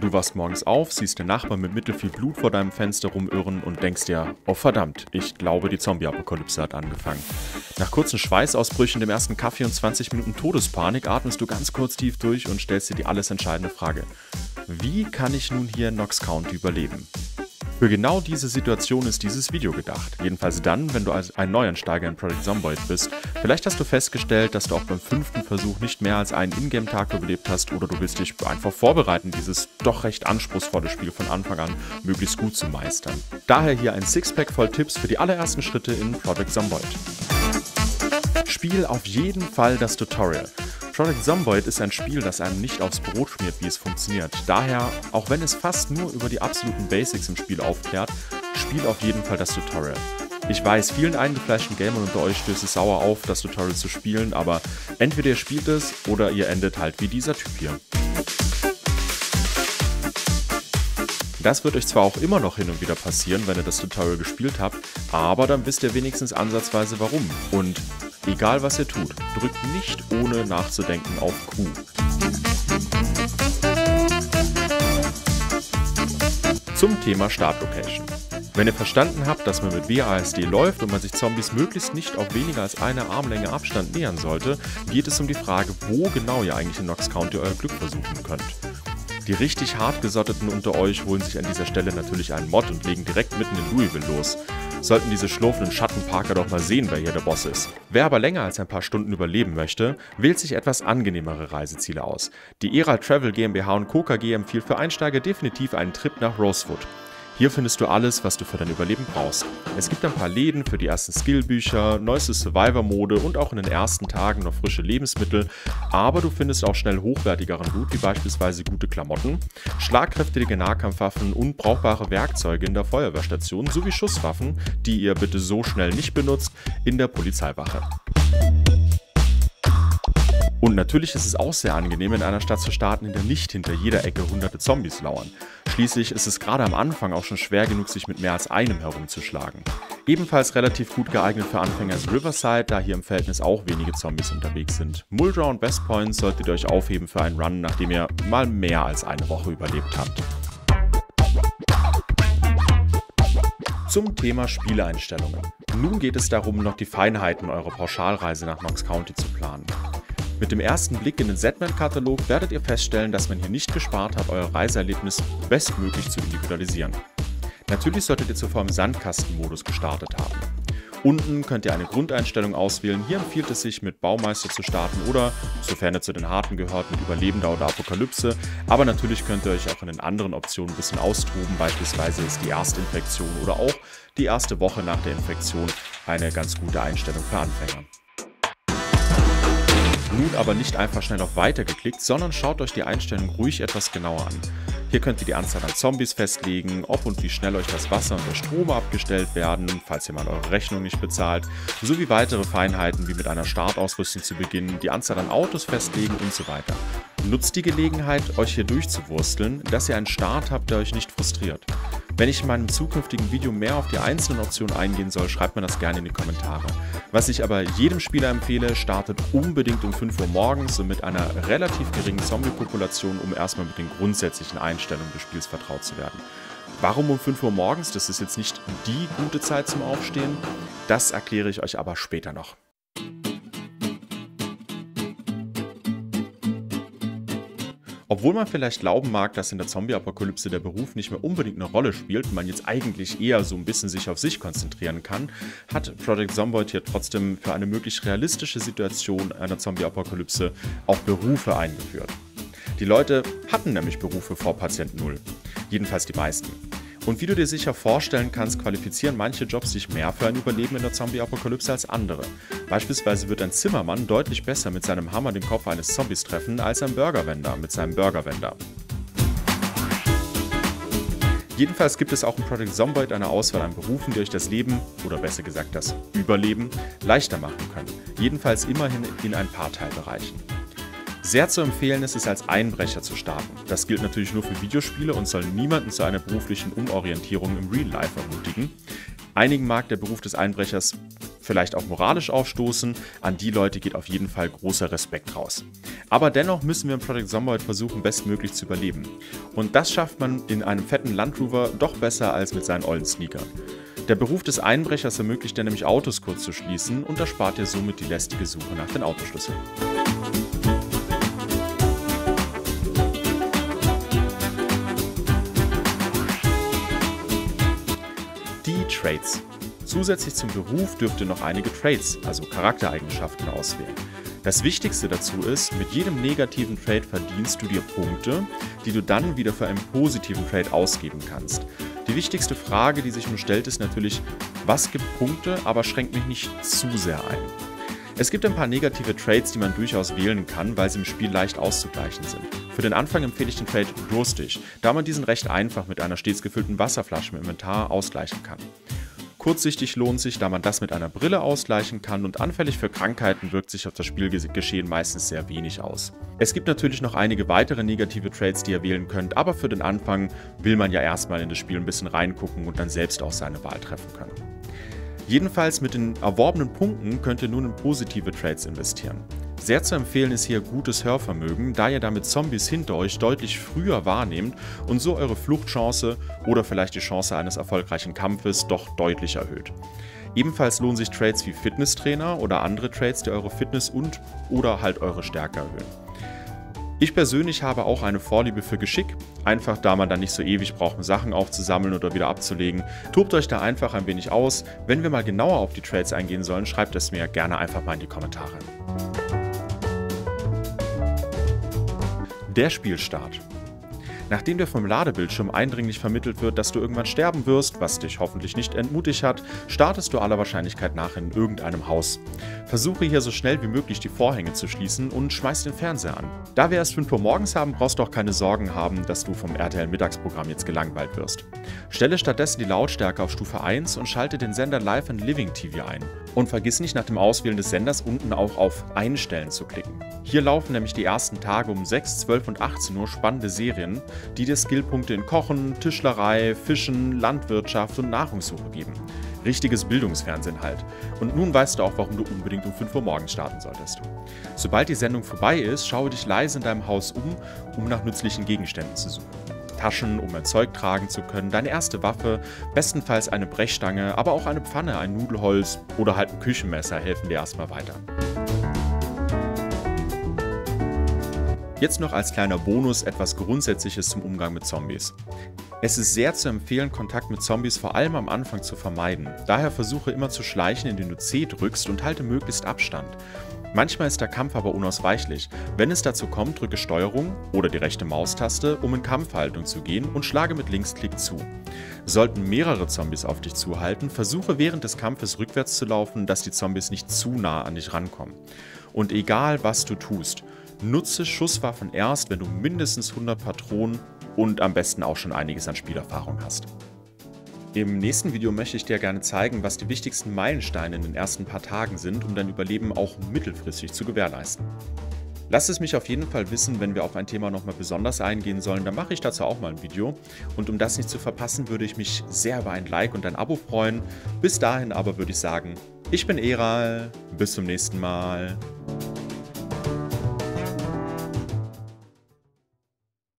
Du wachst morgens auf, siehst den Nachbarn mit mittelfiel Blut vor deinem Fenster rumirren und denkst dir, oh verdammt, ich glaube, die Zombie-Apokalypse hat angefangen. Nach kurzen Schweißausbrüchen, dem ersten Kaffee und 20 Minuten Todespanik atmest du ganz kurz tief durch und stellst dir die alles entscheidende Frage: Wie kann ich nun hier in Knox County überleben? Für genau diese Situation ist dieses Video gedacht. Jedenfalls dann, wenn du als ein Neuansteiger in Project Zomboid bist. Vielleicht hast du festgestellt, dass du auch beim 5. Versuch nicht mehr als einen Ingame-Tag überlebt hast, oder du willst dich einfach vorbereiten, dieses doch recht anspruchsvolle Spiel von Anfang an möglichst gut zu meistern. Daher hier ein Sixpack voll Tipps für die allerersten Schritte in Project Zomboid. Spiel auf jeden Fall das Tutorial. Project Zomboid ist ein Spiel, das einem nicht aufs Brot schmiert, wie es funktioniert. Daher, auch wenn es fast nur über die absoluten Basics im Spiel aufklärt, spiel auf jeden Fall das Tutorial. Ich weiß, vielen eingefleischten Gamern unter euch stößt es sauer auf, das Tutorial zu spielen, aber entweder ihr spielt es oder ihr endet halt wie dieser Typ hier. Das wird euch zwar auch immer noch hin und wieder passieren, wenn ihr das Tutorial gespielt habt, aber dann wisst ihr wenigstens ansatzweise warum. Und egal was ihr tut, drückt nicht ohne nachzudenken auf Q. Zum Thema Startlocation. Wenn ihr verstanden habt, dass man mit WASD läuft und man sich Zombies möglichst nicht auf weniger als eine Armlänge Abstand nähern sollte, geht es um die Frage, wo genau ihr eigentlich in Knox County euer Glück versuchen könnt. Die richtig hartgesotteten unter euch holen sich an dieser Stelle natürlich einen Mod und legen direkt mitten in Louisville los. Sollten diese schlurfenden Schattenparker doch mal sehen, wer hier der Boss ist. Wer aber länger als ein paar Stunden überleben möchte, wählt sich etwas angenehmere Reiseziele aus. Die Eral Travel GmbH und Koka GmbH empfiehlt für Einsteiger definitiv einen Trip nach Rosewood. Hier findest du alles, was du für dein Überleben brauchst. Es gibt ein paar Läden für die ersten Skillbücher, neueste Survivor-Mode und auch in den ersten Tagen noch frische Lebensmittel, aber du findest auch schnell hochwertigeren Loot, wie beispielsweise gute Klamotten, schlagkräftige Nahkampfwaffen und brauchbare Werkzeuge in der Feuerwehrstation sowie Schusswaffen, die ihr bitte so schnell nicht benutzt, in der Polizeiwache. Und natürlich ist es auch sehr angenehm, in einer Stadt zu starten, in der nicht hinter jeder Ecke hunderte Zombies lauern. Schließlich ist es gerade am Anfang auch schon schwer genug, sich mit mehr als einem herumzuschlagen. Ebenfalls relativ gut geeignet für Anfänger ist Riverside, da hier im Verhältnis auch wenige Zombies unterwegs sind. Muldrow und West Point solltet ihr euch aufheben für einen Run, nachdem ihr mal mehr als eine Woche überlebt habt. Zum Thema Spieleinstellungen. Nun geht es darum, noch die Feinheiten eurer Pauschalreise nach Knox County zu planen. Mit dem ersten Blick in den Setman-Katalog werdet ihr feststellen, dass man hier nicht gespart hat, euer Reiseerlebnis bestmöglich zu individualisieren. Natürlich solltet ihr zuvor im Sandkastenmodus gestartet haben. Unten könnt ihr eine Grundeinstellung auswählen, hier empfiehlt es sich, mit Baumeister zu starten oder, sofern ihr zu den Harten gehört, mit Überlebender oder Apokalypse, aber natürlich könnt ihr euch auch in den anderen Optionen ein bisschen austoben, beispielsweise ist die erste Infektion oder auch die erste Woche nach der Infektion eine ganz gute Einstellung für Anfänger. Nun aber nicht einfach schnell auf Weiter geklickt, sondern schaut euch die Einstellung ruhig etwas genauer an. Hier könnt ihr die Anzahl an Zombies festlegen, ob und wie schnell euch das Wasser und der Strom abgestellt werden, falls ihr mal eure Rechnung nicht bezahlt, sowie weitere Feinheiten wie mit einer Startausrüstung zu beginnen, die Anzahl an Autos festlegen und so weiter. Nutzt die Gelegenheit, euch hier durchzuwursteln, dass ihr einen Start habt, der euch nicht frustriert. Wenn ich in meinem zukünftigen Video mehr auf die einzelnen Optionen eingehen soll, schreibt mir das gerne in die Kommentare. Was ich aber jedem Spieler empfehle, startet unbedingt um 5 Uhr morgens und mit einer relativ geringen Zombie-Population, um erstmal mit den grundsätzlichen Einstellungen des Spiels vertraut zu werden. Warum um 5 Uhr morgens? Das ist jetzt nicht die gute Zeit zum Aufstehen. Das erkläre ich euch aber später noch. Obwohl man vielleicht glauben mag, dass in der Zombie-Apokalypse der Beruf nicht mehr unbedingt eine Rolle spielt und man jetzt eigentlich eher so ein bisschen sich auf sich konzentrieren kann, hat Project Zomboid hier trotzdem für eine möglichst realistische Situation einer Zombie-Apokalypse auch Berufe eingeführt. Die Leute hatten nämlich Berufe vor Patient Null, jedenfalls die meisten. Und wie du dir sicher vorstellen kannst, qualifizieren manche Jobs sich mehr für ein Überleben in der Zombie-Apokalypse als andere. Beispielsweise wird ein Zimmermann deutlich besser mit seinem Hammer den Kopf eines Zombies treffen, als ein Burgerwender mit seinem Burgerwender. Jedenfalls gibt es auch in Project Zomboid eine Auswahl an Berufen, die euch das Leben, oder besser gesagt das Überleben, leichter machen können. Jedenfalls immerhin in ein paar Teilbereichen. Sehr zu empfehlen ist es, als Einbrecher zu starten. Das gilt natürlich nur für Videospiele und soll niemanden zu einer beruflichen Umorientierung im Real Life ermutigen. Einigen mag der Beruf des Einbrechers vielleicht auch moralisch aufstoßen. An die Leute geht auf jeden Fall großer Respekt raus. Aber dennoch müssen wir im Project Zomboid versuchen, bestmöglich zu überleben. Und das schafft man in einem fetten Land Rover doch besser als mit seinen ollen Sneakern. Der Beruf des Einbrechers ermöglicht dir nämlich, Autos kurz zu schließen, und erspart dir somit die lästige Suche nach den Autoschlüsseln. Die Traits. Zusätzlich zum Beruf dürft ihr noch einige Traits, also Charaktereigenschaften, auswählen. Das Wichtigste dazu ist, mit jedem negativen Trait verdienst du dir Punkte, die du dann wieder für einen positiven Trait ausgeben kannst. Die wichtigste Frage, die sich nun stellt, ist natürlich, was gibt Punkte, aber schränkt mich nicht zu sehr ein. Es gibt ein paar negative Traits, die man durchaus wählen kann, weil sie im Spiel leicht auszugleichen sind. Für den Anfang empfehle ich den Trait Durstig, da man diesen recht einfach mit einer stets gefüllten Wasserflasche im Inventar ausgleichen kann. Kurzsichtig lohnt sich, da man das mit einer Brille ausgleichen kann, und anfällig für Krankheiten wirkt sich auf das Spielgeschehen meistens sehr wenig aus. Es gibt natürlich noch einige weitere negative Traits, die ihr wählen könnt, aber für den Anfang will man ja erstmal in das Spiel ein bisschen reingucken und dann selbst auch seine Wahl treffen können. Jedenfalls mit den erworbenen Punkten könnt ihr nun in positive Traits investieren. Sehr zu empfehlen ist hier gutes Hörvermögen, da ihr damit Zombies hinter euch deutlich früher wahrnehmt und so eure Fluchtchance oder vielleicht die Chance eines erfolgreichen Kampfes doch deutlich erhöht. Ebenfalls lohnen sich Traits wie Fitnesstrainer oder andere Traits, die eure Fitness und oder halt eure Stärke erhöhen. Ich persönlich habe auch eine Vorliebe für Geschick, einfach da man dann nicht so ewig braucht, um Sachen aufzusammeln oder wieder abzulegen. Tobt euch da einfach ein wenig aus. Wenn wir mal genauer auf die Traits eingehen sollen, schreibt es mir gerne einfach mal in die Kommentare. Der Spielstart. Nachdem dir vom Ladebildschirm eindringlich vermittelt wird, dass du irgendwann sterben wirst, was dich hoffentlich nicht entmutigt hat, startest du aller Wahrscheinlichkeit nach in irgendeinem Haus. Versuche hier so schnell wie möglich die Vorhänge zu schließen und schmeiß den Fernseher an. Da wir erst 5 Uhr morgens haben, brauchst du auch keine Sorgen haben, dass du vom RTL-Mittagsprogramm jetzt gelangweilt wirst. Stelle stattdessen die Lautstärke auf Stufe 1 und schalte den Sender Live and Living TV ein. Und vergiss nicht, nach dem Auswählen des Senders unten auch auf Einstellen zu klicken. Hier laufen nämlich die ersten Tage um 6, 12 und 18 Uhr spannende Serien, die dir Skillpunkte in Kochen, Tischlerei, Fischen, Landwirtschaft und Nahrungssuche geben. Richtiges Bildungsfernsehen halt. Und nun weißt du auch, warum du unbedingt um 5 Uhr morgens starten solltest. Sobald die Sendung vorbei ist, schaue dich leise in deinem Haus um, um nach nützlichen Gegenständen zu suchen. Taschen, um ein Zeug tragen zu können, deine erste Waffe, bestenfalls eine Brechstange, aber auch eine Pfanne, ein Nudelholz oder halt ein Küchenmesser helfen dir erstmal weiter. Jetzt noch als kleiner Bonus etwas Grundsätzliches zum Umgang mit Zombies. Es ist sehr zu empfehlen, Kontakt mit Zombies vor allem am Anfang zu vermeiden. Daher versuche immer zu schleichen, indem du C drückst, und halte möglichst Abstand. Manchmal ist der Kampf aber unausweichlich. Wenn es dazu kommt, drücke STRG oder die rechte Maustaste, um in Kampfhaltung zu gehen, und schlage mit Linksklick zu. Sollten mehrere Zombies auf dich zuhalten, versuche während des Kampfes rückwärts zu laufen, dass die Zombies nicht zu nah an dich rankommen. Und egal was du tust, nutze Schusswaffen erst, wenn du mindestens 100 Patronen und am besten auch schon einiges an Spielerfahrung hast. Im nächsten Video möchte ich dir gerne zeigen, was die wichtigsten Meilensteine in den ersten paar Tagen sind, um dein Überleben auch mittelfristig zu gewährleisten. Lasst es mich auf jeden Fall wissen, wenn wir auf ein Thema nochmal besonders eingehen sollen, dann mache ich dazu auch mal ein Video. Und um das nicht zu verpassen, würde ich mich sehr über ein Like und ein Abo freuen. Bis dahin aber würde ich sagen, ich bin Eral, bis zum nächsten Mal.